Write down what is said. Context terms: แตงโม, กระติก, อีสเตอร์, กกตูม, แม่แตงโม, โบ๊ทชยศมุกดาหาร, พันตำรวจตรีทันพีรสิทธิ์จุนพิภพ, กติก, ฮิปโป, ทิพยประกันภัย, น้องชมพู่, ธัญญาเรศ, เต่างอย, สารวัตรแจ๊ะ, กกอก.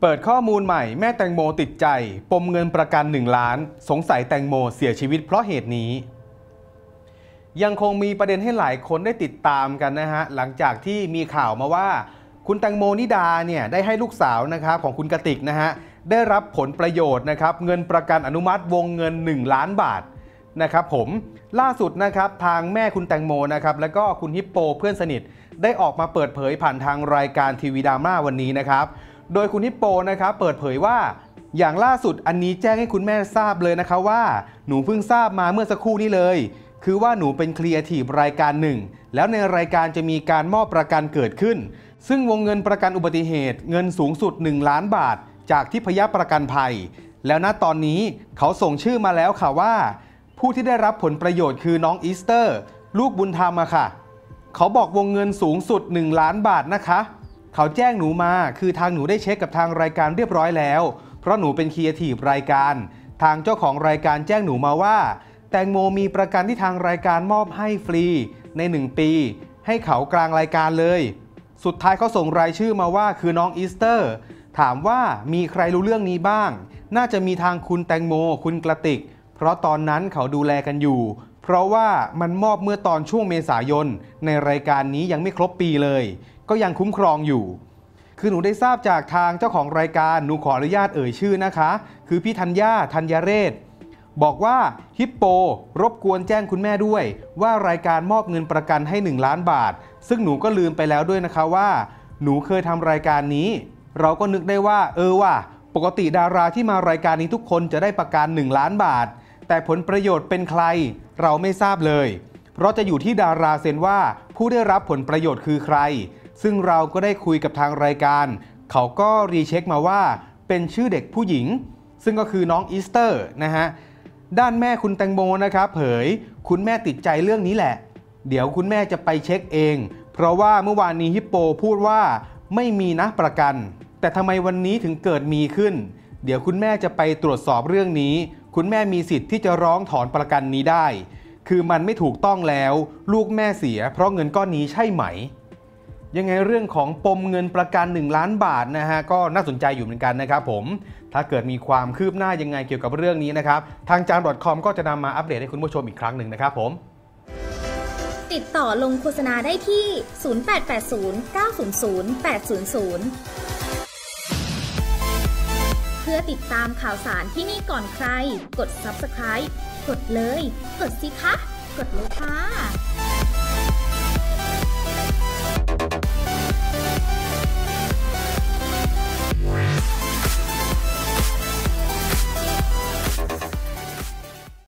เปิดข้อมูลใหม่แม่แตงโมติดใจปมเงินประกัน1ล้านสงสัยแตงโมเสียชีวิตเพราะเหตุนี้ยังคงมีประเด็นให้หลายคนได้ติดตามกันนะฮะหลังจากที่มีข่าวมาว่าคุณแตงโมนิดาเนี่ยได้ให้ลูกสาวนะครับของคุณกติกนะฮะได้รับผลประโยชน์นะครับเงินประกันอนุมัติวงเงิน1ล้านบาทนะครับผมล่าสุดนะครับทางแม่คุณแตงโมนะครับแล้วก็คุณฮิปโปเพื่อนสนิทได้ออกมาเปิดเผยผ่านทางรายการทีวีดราม่าวันนี้นะครับโดยคุณฮิปโปนะครับเปิดเผยว่าอย่างล่าสุดอันนี้แจ้งให้คุณแม่ทราบเลยนะคะว่าหนูเพิ่งทราบมาเมื่อสักครู่นี้เลยคือว่าหนูเป็นครีเอทีฟรายการหนึ่งแล้วในรายการจะมีการมอบประกันเกิดขึ้นซึ่งวงเงินประกันอุบัติเหตุเงินสูงสุด1ล้านบาทจากทิพยประกันภัยแล้วณตอนนี้เขาส่งชื่อมาแล้วค่ะว่าผู้ที่ได้รับผลประโยชน์คือน้องอีสเตอร์ลูกบุญธรรมค่ะเขาบอกวงเงินสูงสุด1ล้านบาทนะคะเขาแจ้งหนูมาคือทางหนูได้เช็คกับทางรายการเรียบร้อยแล้วเพราะหนูเป็นครีเอทีฟรายการทางเจ้าของรายการแจ้งหนูมาว่าแตงโมมีประกันที่ทางรายการมอบให้ฟรีใน1ปีให้เขากลางรายการเลยสุดท้ายเขาส่งรายชื่อมาว่าคือน้องอีสเตอร์ถามว่ามีใครรู้เรื่องนี้บ้างน่าจะมีทางคุณแตงโมคุณกระติกเพราะตอนนั้นเขาดูแลกันอยู่เพราะว่ามันมอบเมื่อตอนช่วงเมษายนในรายการนี้ยังไม่ครบปีเลยก็ยังคุ้มครองอยู่คือหนูได้ทราบจากทางเจ้าของรายการหนูขออนุญาตเอ่ยชื่อนะคะคือพี่ธัญญาเรศบอกว่าฮิปโปรบกวนแจ้งคุณแม่ด้วยว่ารายการมอบเงินประกันให้1ล้านบาทซึ่งหนูก็ลืมไปแล้วด้วยนะคะว่าหนูเคยทำรายการนี้เราก็นึกได้ว่าว่ะปกติดาราที่มารายการนี้ทุกคนจะได้ประกัน1ล้านบาทแต่ผลประโยชน์เป็นใครเราไม่ทราบเลยเพราะจะอยู่ที่ดาราเซ็นว่าผู้ได้รับผลประโยชน์คือใครซึ่งเราก็ได้คุยกับทางรายการเขาก็รีเช็คมาว่าเป็นชื่อเด็กผู้หญิงซึ่งก็คือน้องอีสเตอร์นะฮะด้านแม่คุณแตงโมนะครับเผยคุณแม่ติดใจเรื่องนี้แหละเดี๋ยวคุณแม่จะไปเช็คเองเพราะว่าเมื่อวานนี้ฮิปโปพูดว่าไม่มีนะประกันแต่ทำไมวันนี้ถึงเกิดมีขึ้นเดี๋ยวคุณแม่จะไปตรวจสอบเรื่องนี้คุณแม่มีสิทธิ์ที่จะร้องถอนประกันนี้ได้คือมันไม่ถูกต้องแล้วลูกแม่เสียเพราะเงินก้อนนี้ใช่ไหมยังไงเรื่องของปมเงินประกัน1ล้านบาทนะฮะก็น่าสนใจอยู่เหมือนกันนะครับผมถ้าเกิดมีความคืบหน้ายังไงเกี่ยวกับเรื่องนี้นะครับทางจาม .com ก็จะนำมาอัปเดตให้คุณผู้ชมอีกครั้งหนึ่งนะครับผมติดต่อลงโฆษณาได้ที่0880 900 800เพื่อติดตามข่าวสารที่นี่ก่อนใครกด Subscribe กดเลยกดสิคะกดเลยค่ะ